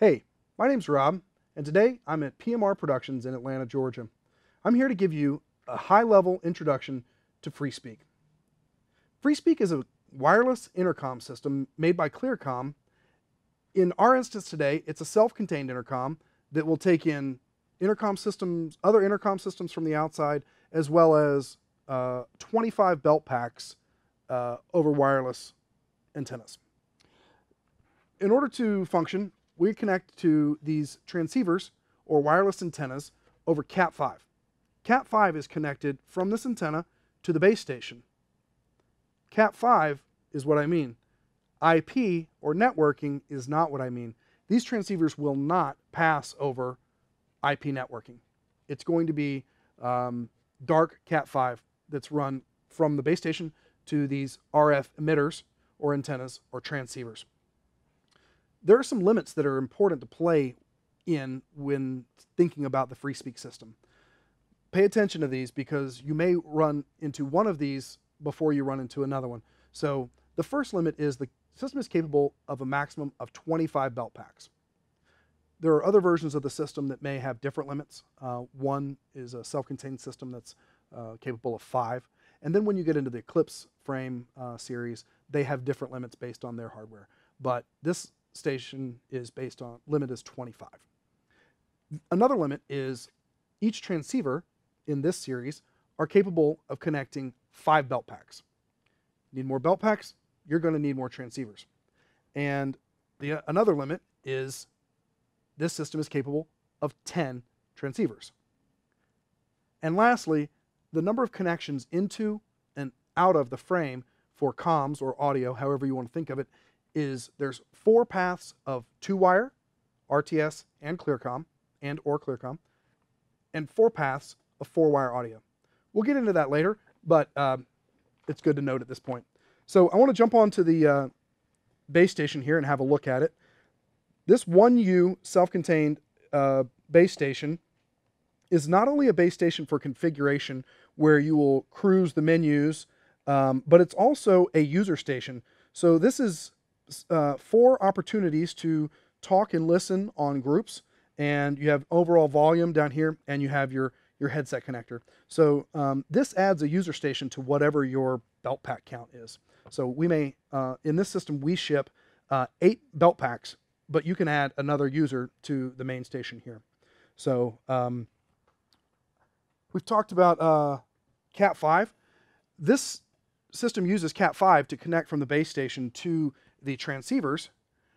Hey, my name's Rob, and today I'm at PMR Productions in Atlanta, Georgia. I'm here to give you a high-level introduction to FreeSpeak. FreeSpeak is a wireless intercom system made by ClearCom. In our instance today, it's a self-contained intercom that will take in intercom systems, other intercom systems from the outside, as well as 25 belt packs over wireless antennas. In order to function, we connect to these transceivers or wireless antennas over CAT5. CAT5 is connected from this antenna to the base station. CAT5 is what I mean. IP or networking is not what I mean. These transceivers will not pass over IP networking. It's going to be dark CAT5 that's run from the base station to these RF emitters or antennas or transceivers. There are some limits that are important to play in when thinking about the FreeSpeak system. Pay attention to these because you may run into one of these before you run into another one. So the first limit is the system is capable of a maximum of 25 belt packs. There are other versions of the system that may have different limits. One is a self-contained system that's capable of 5. And then when you get into the Eclipse frame series, they have different limits based on their hardware. But this station is based on, limit is 25. Another limit is each transceiver in this series are capable of connecting 5 belt packs. Need more belt packs? You're going to need more transceivers. And another limit is this system is capable of 10 transceivers. And lastly, the number of connections into and out of the frame for comms or audio, however you want to think of it, is there's 4 paths of 2-wire, RTS and ClearCom, and 4 paths of 4-wire audio. We'll get into that later, but it's good to note at this point. So I want to jump onto the base station here and have a look at it. This 1U self-contained base station is not only a base station for configuration where you will cruise the menus, but it's also a user station. So this is 4 opportunities to talk and listen on groups, and you have overall volume down here, and you have your headset connector. So this adds a user station to whatever your belt pack count is. So we may, in this system, we ship 8 belt packs, but you can add another user to the main station here. So we've talked about CAT5. This system uses CAT5 to connect from the base station to the transceivers,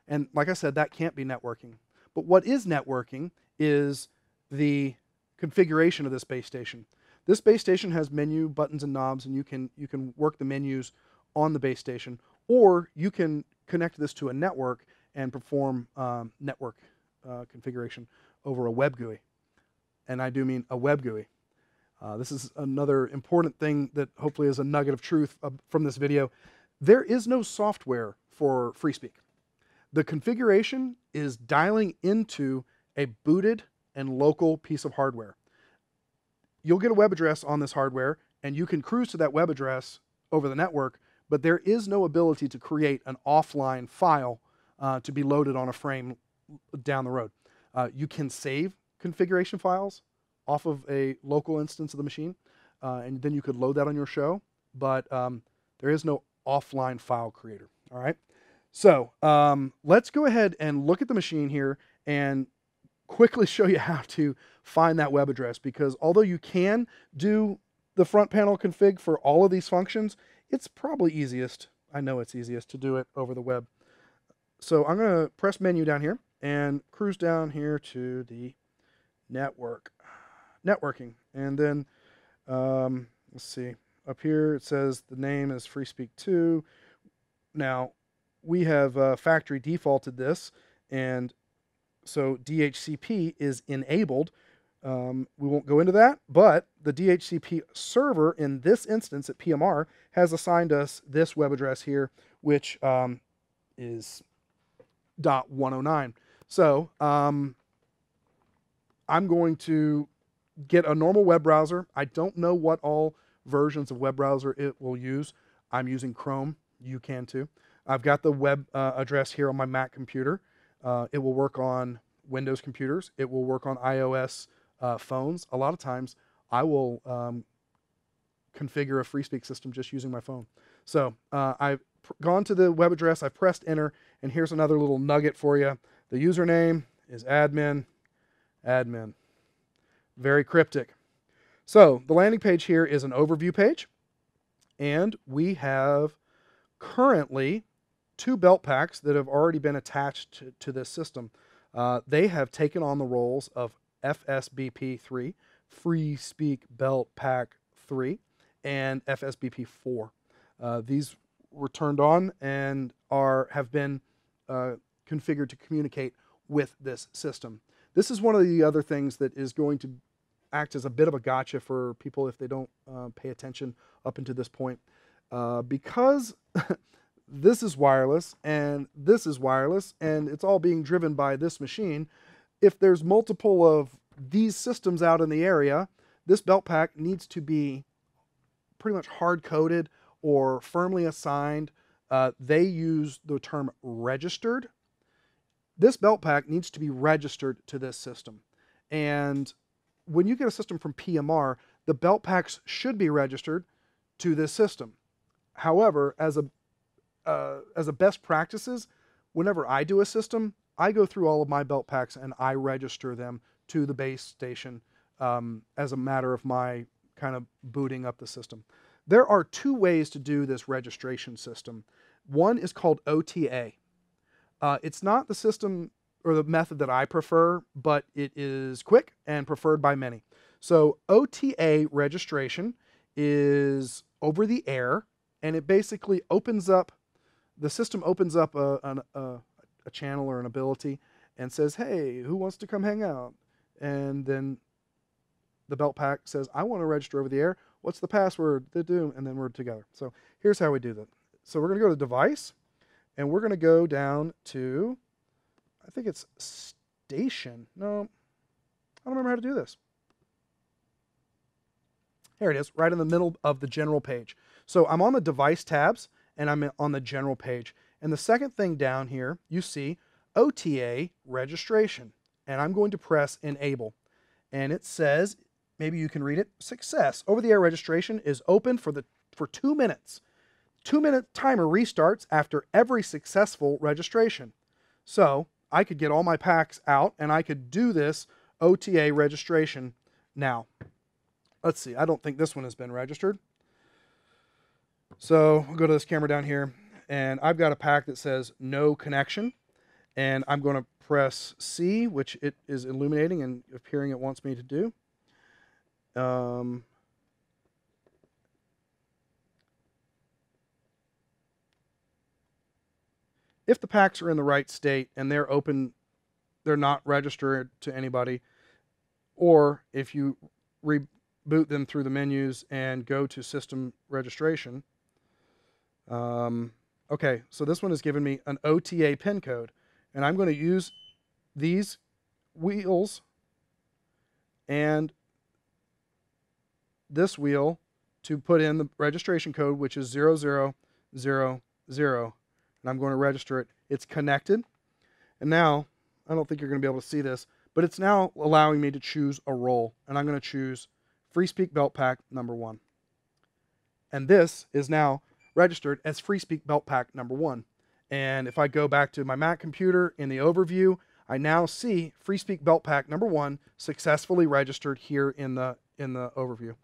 and like I said, that can't be networking. But what is networking is the configuration of this base station. This base station has menu buttons and knobs, and you can work the menus on the base station, or you can connect this to a network and perform network configuration over a web GUI. And I do mean a web GUI. This is another important thing that hopefully is a nugget of truth from this video. There is no software for FreeSpeak. The configuration is dialing into a booted and local piece of hardware. You'll get a web address on this hardware, and you can cruise to that web address over the network, but there is no ability to create an offline file to be loaded on a frame down the road. You can save configuration files off of a local instance of the machine, and then you could load that on your show, but there is no offline file creator, all right? So let's go ahead and look at the machine here and quickly show you how to find that web address, because although you can do the front panel config for all of these functions, it's probably easiest, I know it's easiest to do it over the web. So I'm gonna press menu down here and cruise down here to the networking. And then let's see, up here it says the name is FreeSpeak 2. Now we have factory defaulted this, and so DHCP is enabled. We won't go into that, but the DHCP server in this instance at PMR has assigned us this web address here, which is .109. So I'm going to get a normal web browser. I don't know what all versions of web browser it will use. I'm using Chrome. You can too. I've got the web address here on my Mac computer. It will work on Windows computers. It will work on iOS phones. A lot of times I will configure a FreeSpeak system just using my phone. So I've gone to the web address, I've pressed enter, and here's another little nugget for you. The username is admin. Very cryptic. So the landing page here is an overview page, and we have currently 2 belt packs that have already been attached to this system. They have taken on the roles of FSBP3, FreeSpeak Belt Pack 3, and FSBP4. These were turned on and have been configured to communicate with this system. This is one of the other things that is going to act as a bit of a gotcha for people if they don't pay attention up until this point. Because this is wireless and this is wireless and it's all being driven by this machine, if there's multiple of these systems out in the area, this belt pack needs to be pretty much hard-coded or firmly assigned. They use the term registered. This belt pack needs to be registered to this system. And when you get a system from PMR, the belt packs should be registered to this system. However, as a best practices, whenever I do a system, I go through all of my belt packs and I register them to the base station as a matter of my kind of booting up the system. There are 2 ways to do this registration system. One is called OTA. It's not the system or the method that I prefer, but it is quick and preferred by many. So OTA registration is over the air, and it basically opens up, the system opens up a channel or an ability and says, hey, who wants to come hang out? And then the belt pack says, I want to register over the air. What's the password? And then we're together. So here's how we do that. So we're going to go to device, and we're going to go down to, I think it's station. No, I don't remember how to do this. Here it is, right in the middle of the general page. So I'm on the device tabs, and I'm on the general page. And the second thing down here, you see OTA registration. And I'm going to press enable. And it says, maybe you can read it, success. Over-the-air registration is open for 2 minutes. 2-minute timer restarts after every successful registration. So I could get all my packs out, and I could do this OTA registration now. Let's see, I don't think this one has been registered. So I'll go to this camera down here, and I've got a pack that says no connection, and I'm going to press C, which it is illuminating and appearing it wants me to do. If the packs are in the right state and they're open, they're not registered to anybody, or if you reboot them through the menus and go to system registration. Okay, so this one has given me an OTA pin code, and I'm going to use these wheels and this wheel to put in the registration code, which is 0000, and I'm going to register it. It's connected, and now, I don't think you're going to be able to see this, but it's now allowing me to choose a role, and I'm going to choose FreeSpeak Belt Pack number 1. And this is now registered as FreeSpeak Belt Pack number 1. And if I go back to my Mac computer in the overview, I now see FreeSpeak Belt Pack number 1 successfully registered here in the overview.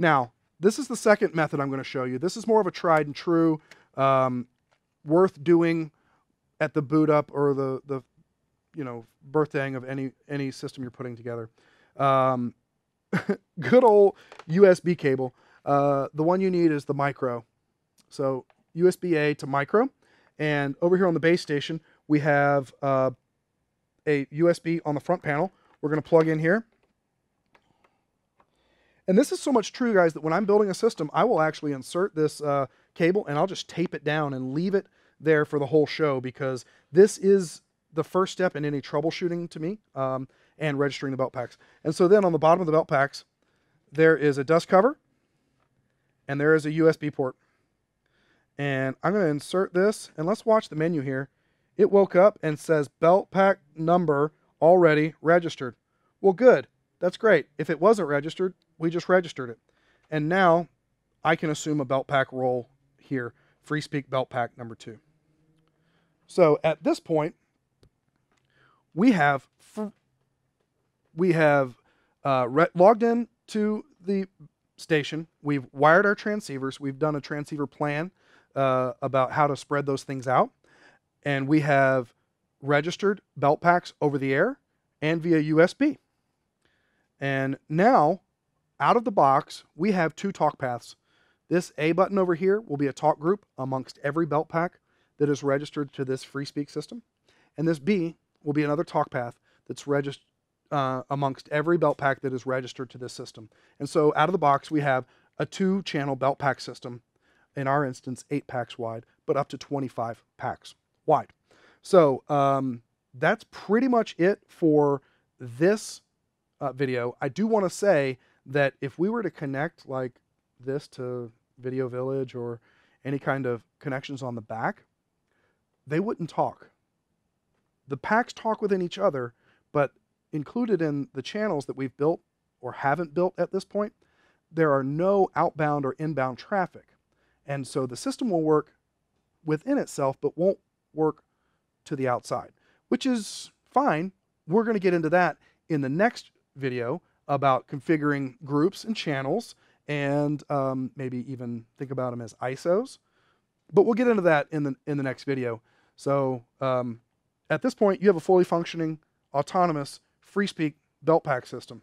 Now, this is the second method I'm going to show you. This is more of a tried and true, worth doing at the boot up or the you know, birthing of any system you're putting together. Good old USB cable. The one you need is the micro. So USB-A to micro. And over here on the base station, we have a USB on the front panel. We're going to plug in here. And this is so much true, guys, that when I'm building a system, I will actually insert this cable, and I'll just tape it down and leave it there for the whole show, because this is the first step in any troubleshooting to me. And registering the belt packs. And so then on the bottom of the belt packs, there is a dust cover and there is a USB port. And I'm going to insert this, and let's watch the menu here. It woke up and says belt pack number already registered. Well, good. That's great. If it wasn't registered, we just registered it. And now I can assume a belt pack role here, FreeSpeak belt pack number 2. So at this point, we have logged in to the station. We've wired our transceivers. We've done a transceiver plan about how to spread those things out. And we have registered belt packs over the air and via USB. And now, out of the box, we have 2 talk paths. This A button over here will be a talk group amongst every belt pack that is registered to this FreeSpeak system. And this B will be another talk path that's registered amongst every belt pack that is registered to this system. And so out of the box, we have a 2-channel belt pack system, in our instance, 8 packs wide, but up to 25 packs wide. So that's pretty much it for this video. I do want to say that if we were to connect like this to Video Village or any kind of connections on the back, they wouldn't talk. The packs talk within each other, but included in the channels that we've built or haven't built at this point, there are no outbound or inbound traffic. And so the system will work within itself, but won't work to the outside, which is fine. We're going to get into that in the next video about configuring groups and channels, and maybe even think about them as ISOs. But we'll get into that in the next video. So at this point, you have a fully functioning, autonomous FreeSpeak belt pack system.